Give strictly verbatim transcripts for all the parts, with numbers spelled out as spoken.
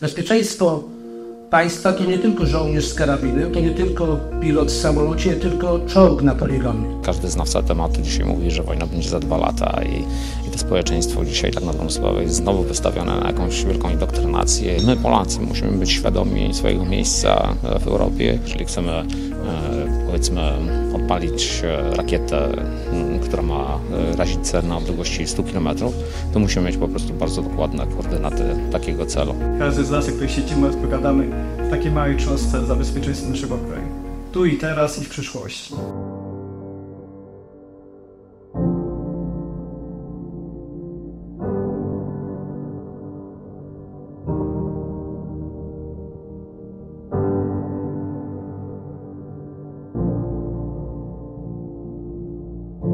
Bezpieczeństwo państwa to nie tylko żołnierz z karabinem, to nie tylko pilot w samolocie, nie tylko czołg na poligonie. Każdy znawca tematu dzisiaj mówi, że wojna będzie za dwa lata i, i to społeczeństwo dzisiaj tak na dobrą sprawę jest znowu wystawione na jakąś wielką indoktrynację. My Polacy musimy być świadomi swojego miejsca w Europie, jeżeli chcemy e, powiedzmy odpalić rakietę, która ma razić cel na odległości stu kilometrów, to musimy mieć po prostu bardzo dokładne koordynaty takiego celu. Każdy z nas, jak tutaj siedzimy, odpowiadamy w takiej małej cząstce za bezpieczeństwo naszego kraju. Tu i teraz i w przyszłości.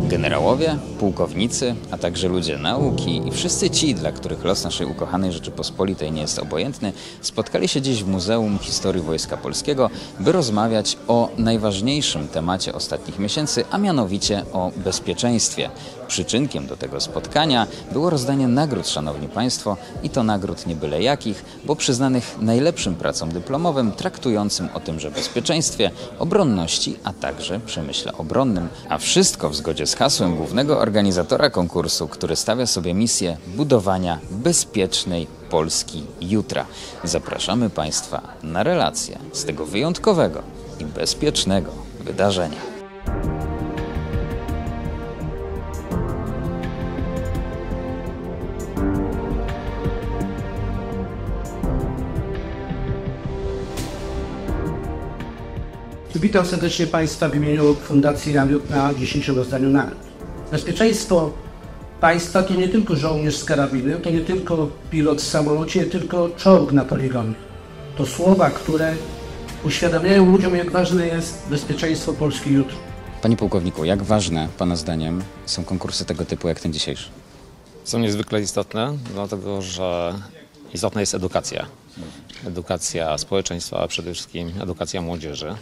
Generałowie, pułkownicy, a także ludzie nauki i wszyscy ci, dla których los naszej ukochanej Rzeczypospolitej nie jest obojętny, spotkali się dziś w Muzeum Historii Wojska Polskiego, by rozmawiać o najważniejszym temacie ostatnich miesięcy, a mianowicie o bezpieczeństwie. Przyczynkiem do tego spotkania było rozdanie nagród, szanowni państwo, i to nagród nie byle jakich, bo przyznanych najlepszym pracom dyplomowym traktującym o tymże bezpieczeństwie, obronności, a także przemyśle obronnym. A wszystko w zgodzie z hasłem głównego organizatora konkursu, który stawia sobie misję budowania bezpiecznej Polski jutra. Zapraszamy państwa na relację z tego wyjątkowego i bezpiecznego wydarzenia. Witam serdecznie państwa w imieniu Fundacji Alioth na dzisiejszym rozdaniu nagród. Bezpieczeństwo państwa to nie tylko żołnierz z karabinem, to nie tylko pilot w samolocie, nie tylko czołg na poligonie. To słowa, które uświadamiają ludziom, jak ważne jest bezpieczeństwo Polski jutro. Panie pułkowniku, jak ważne pana zdaniem są konkursy tego typu jak ten dzisiejszy? Są niezwykle istotne, dlatego że istotna jest edukacja. Edukacja społeczeństwa, a przede wszystkim edukacja młodzieży.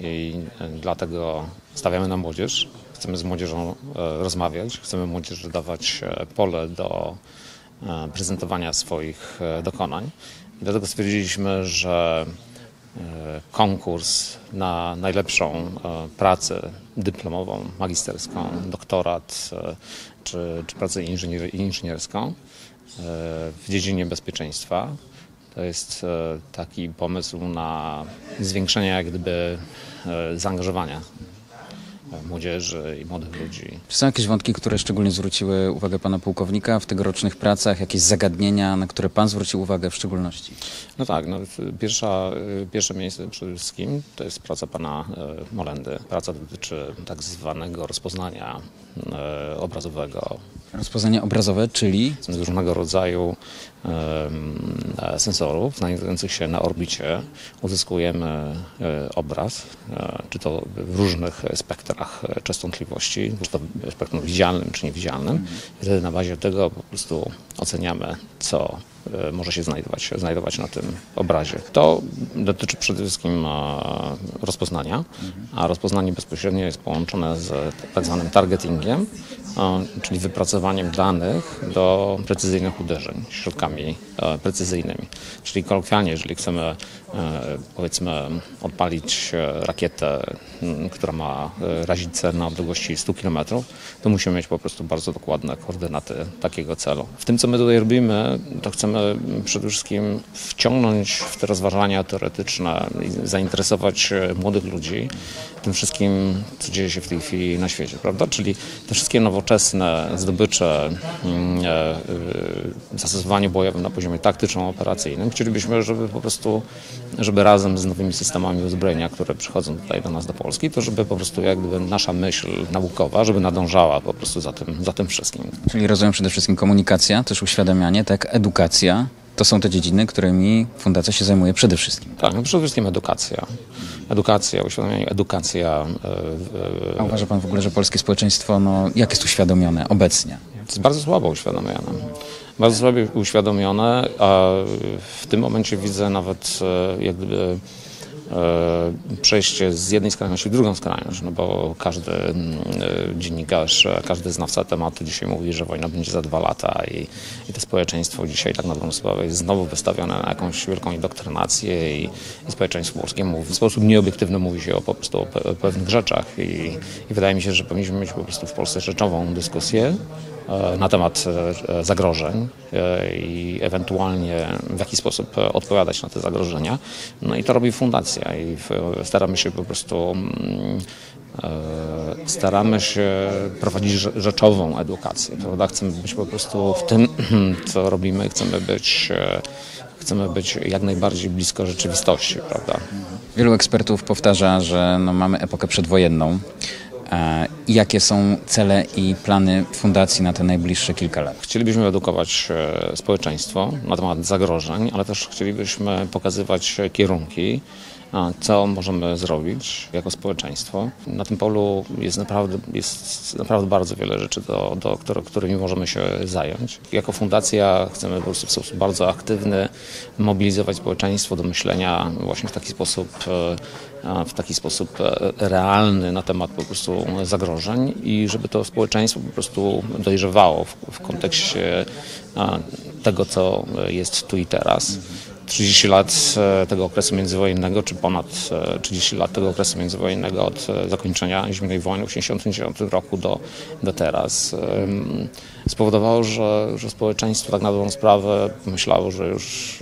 I dlatego stawiamy na młodzież, chcemy z młodzieżą rozmawiać, chcemy młodzieży dawać pole do prezentowania swoich dokonań. I dlatego stwierdziliśmy, że konkurs na najlepszą pracę dyplomową, magisterską, doktorat czy, czy pracę inżynier inżynierską w dziedzinie bezpieczeństwa, to jest taki pomysł na zwiększenie jak gdyby zaangażowania młodzieży i młodych ludzi. Czy są jakieś wątki, które szczególnie zwróciły uwagę pana pułkownika w tegorocznych pracach? Jakieś zagadnienia, na które pan zwrócił uwagę w szczególności? No tak, no, pierwsza, pierwsze miejsce przede wszystkim to jest praca pana Molendy. Praca dotyczy tak zwanego rozpoznania obrazowego. Rozpoznanie obrazowe, czyli? Z różnego rodzaju e, sensorów znajdujących się na orbicie uzyskujemy e, obraz, e, czy to w różnych spektrach częstotliwości, czy to w spektrum widzialnym, czy niewidzialnym. Wtedy na bazie tego po prostu oceniamy, co e, może się znajdować, znajdować na tym obrazie. To dotyczy przede wszystkim e, rozpoznania, a rozpoznanie bezpośrednio jest połączone z tak zwanym targetingiem, e, czyli wypracowaniem danych do precyzyjnych uderzeń środkami e, precyzyjnymi. Czyli kolokwialnie, jeżeli chcemy e, powiedzmy odpalić rakietę, m, która ma razić cel na odległości stu kilometrów, to musimy mieć po prostu bardzo dokładne koordynaty takiego celu. W tym, co my tutaj robimy, to chcemy przede wszystkim wciągnąć w te rozważania teoretyczne i zainteresować młodych ludzi tym wszystkim, co dzieje się w tej chwili na świecie, prawda? Czyli te wszystkie nowoczesne zdobycze zastosowanie bojowym na poziomie taktyczno-operacyjnym. Chcielibyśmy, żeby po prostu, żeby razem z nowymi systemami uzbrojenia, które przychodzą tutaj do nas do Polski, to żeby po prostu jak gdyby nasza myśl naukowa, żeby nadążała po prostu za tym, za tym wszystkim. Czyli rozumiem przede wszystkim komunikacja, też uświadamianie, tak, edukacja. To są te dziedziny, którymi fundacja się zajmuje przede wszystkim. Tak, no przede wszystkim edukacja. Edukacja, uświadomienie, edukacja. Yy, yy. A uważa pan w ogóle, że polskie społeczeństwo, no, jak jest uświadomione obecnie? Jest bardzo słabo uświadomione. Bardzo słabo uświadomione, a w tym momencie widzę nawet jak gdyby przejście z jednej skrajności w drugą skrajność, no bo każdy dziennikarz, każdy znawca tematu dzisiaj mówi, że wojna będzie za dwa lata i, i to społeczeństwo dzisiaj tak na dobrą sprawę jest znowu wystawione na jakąś wielką indoktrynację i, i społeczeństwo polskie mówi, w sposób nieobiektywny mówi się o, po prostu o, pe, o pewnych rzeczach i, i wydaje mi się, że powinniśmy mieć po prostu w Polsce rzeczową dyskusję na temat zagrożeń i ewentualnie w jaki sposób odpowiadać na te zagrożenia. No i to robi fundacja i staramy się po prostu staramy się prowadzić rzeczową edukację, prawda? Chcemy być po prostu w tym, co robimy, chcemy być Chcemy być jak najbardziej blisko rzeczywistości, prawda? Wielu ekspertów powtarza, że no mamy epokę przedwojenną. Jakie są cele i plany fundacji na te najbliższe kilka lat? Chcielibyśmy edukować społeczeństwo na temat zagrożeń, ale też chcielibyśmy pokazywać kierunki, co możemy zrobić jako społeczeństwo. Na tym polu jest naprawdę, jest naprawdę bardzo wiele rzeczy, do, do, którymi możemy się zająć. Jako fundacja chcemy po prostu w sposób bardzo aktywny mobilizować społeczeństwo do myślenia właśnie w taki sposób, w taki sposób realny na temat po prostu zagrożeń i żeby to społeczeństwo po prostu dojrzewało w, w kontekście tego, co jest tu i teraz. trzydzieści lat tego okresu międzywojennego, czy ponad trzydzieści lat tego okresu międzywojennego od zakończenia zimnej wojny w tysiąc dziewięćset siedemdziesiątym dziewiątym roku do, do teraz spowodowało, że, że społeczeństwo tak na dobrą sprawę myślało, że już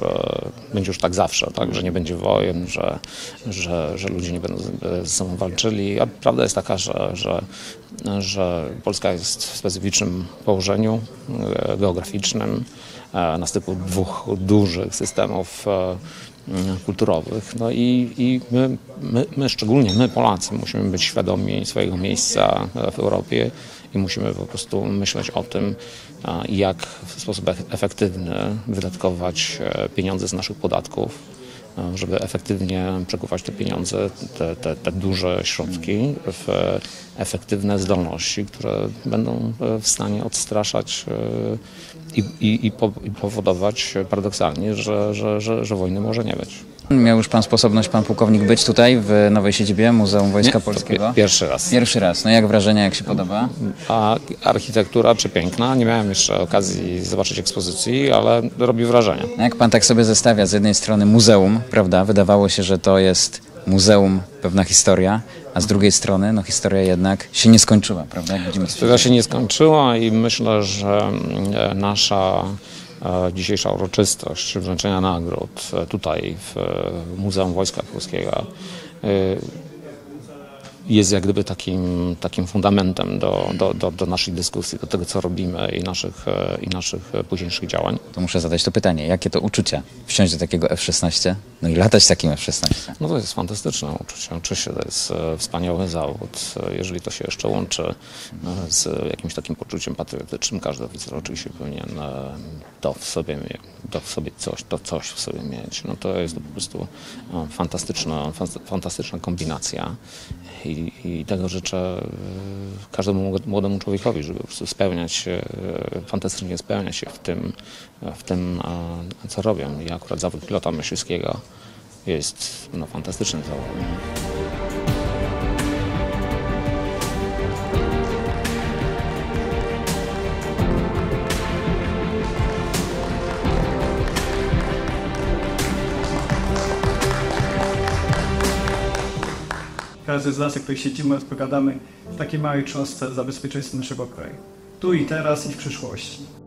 będzie już tak zawsze, tak, że nie będzie wojen, że, że, że ludzie nie będą ze sobą walczyli, a prawda jest taka, że, że, że Polska jest w specyficznym położeniu geograficznym, na styku dwóch dużych systemów kulturowych. No i, i my, my, my, szczególnie my Polacy, musimy być świadomi swojego miejsca w Europie i musimy po prostu myśleć o tym, jak w sposób efektywny wydatkować pieniądze z naszych podatków, żeby efektywnie przekuwać te pieniądze, te, te, te duże środki w efektywne zdolności, które będą w stanie odstraszać i, i, i powodować paradoksalnie, że, że, że, że wojny może nie być. Miał już pan sposobność, pan pułkownik, być tutaj w nowej siedzibie Muzeum Wojska nie, Polskiego? Pierwszy raz. Pierwszy raz. No jak wrażenia, jak się podoba? A architektura przepiękna. Nie miałem jeszcze okazji zobaczyć ekspozycji, ale robi wrażenie. No jak pan tak sobie zestawia z jednej strony muzeum, prawda? Wydawało się, że to jest muzeum, pewna historia, a z drugiej strony no, historia jednak się nie skończyła, prawda? Jak widzimy, historia się nie skończyła i myślę, że nasza dzisiejsza uroczystość wręczenia nagród tutaj w Muzeum Wojska Polskiego jest jak gdyby takim, takim fundamentem do, do, do, do naszej dyskusji, do tego, co robimy i naszych, i naszych późniejszych działań. To muszę zadać to pytanie, jakie to uczucie wsiąść do takiego F szesnaście, no i latać takim F szesnaście? No to jest fantastyczne uczucie, oczywiście to jest wspaniały zawód, jeżeli to się jeszcze łączy z jakimś takim poczuciem patriotycznym, każdy oficer oczywiście powinien to w sobie, to w sobie coś, to coś w sobie mieć, no to jest to po prostu fantastyczna, fantastyczna kombinacja. I, i tego życzę każdemu młodemu człowiekowi, żeby po prostu spełniać się, fantastycznie spełniać się w tym, w tym co robią. I akurat zawód pilota myśliwskiego jest no, fantastycznym zawodem. Każdy z nas, jak tutaj siedzimy, odpowiadamy w takiej małej cząstce za bezpieczeństwo naszego kraju. Tu i teraz i w przyszłości.